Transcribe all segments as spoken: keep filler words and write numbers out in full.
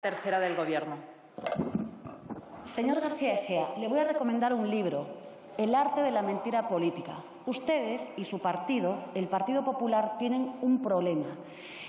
tercera del Gobierno. Señor García Egea, le voy a recomendar un libro, El arte de la mentira política. Ustedes y su partido, el Partido Popular, tienen un problema,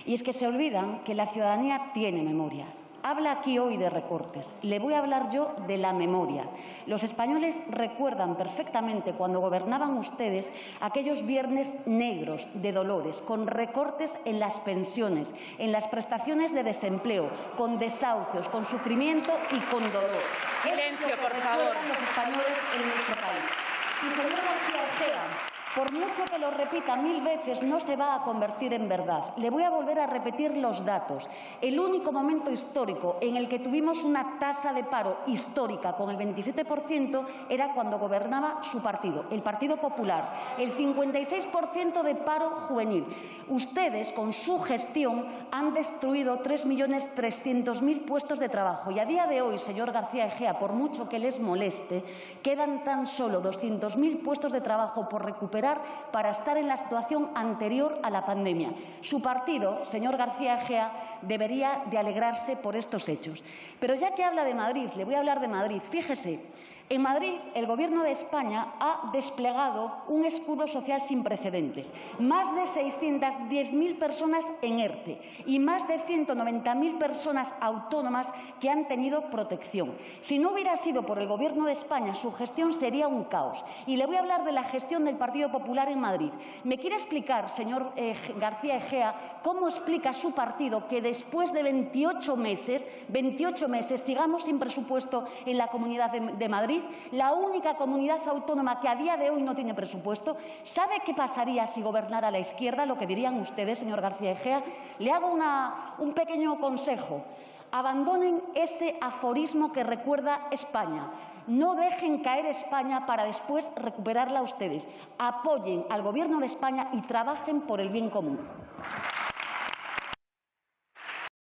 y es que se olvidan que la ciudadanía tiene memoria. Habla aquí hoy de recortes. Le voy a hablar yo de la memoria. Los españoles recuerdan perfectamente cuando gobernaban ustedes aquellos viernes negros de dolores, con recortes en las pensiones, en las prestaciones de desempleo, con desahucios, con sufrimiento y con dolor. Silencio, por favor. Los españoles en nuestro país. Y señor García Egea, por mucho que lo repita mil veces, no se va a convertir en verdad. Le voy a volver a repetir los datos. El único momento histórico en el que tuvimos una tasa de paro histórica con el veintisiete por ciento era cuando gobernaba su partido, el Partido Popular. El cincuenta y seis por ciento de paro juvenil. Ustedes, con su gestión, han destruido tres millones trescientos mil puestos de trabajo. Y a día de hoy, señor García Egea, por mucho que les moleste, quedan tan solo doscientos mil puestos de trabajo por recuperar para estar en la situación anterior a la pandemia. Su partido, señor García Egea, debería de alegrarse por estos hechos. Pero ya que habla de Madrid, le voy a hablar de Madrid. Fíjese, en Madrid el Gobierno de España ha desplegado un escudo social sin precedentes. Más de seiscientas diez mil personas en ERTE y más de ciento noventa mil personas autónomas que han tenido protección. Si no hubiera sido por el Gobierno de España, su gestión sería un caos. Y le voy a hablar de la gestión del Partido Popular en Madrid. ¿Me quiere explicar, señor eh, García Egea, cómo explica su partido que después de veintiocho meses, veintiocho meses sigamos sin presupuesto en la Comunidad de, de Madrid, la única comunidad autónoma que a día de hoy no tiene presupuesto? ¿Sabe qué pasaría si gobernara la izquierda? Lo que dirían ustedes, señor García Egea. Le hago una, un pequeño consejo. Abandonen ese aforismo que recuerda España. No dejen caer España para después recuperarla ustedes. Apoyen al Gobierno de España y trabajen por el bien común.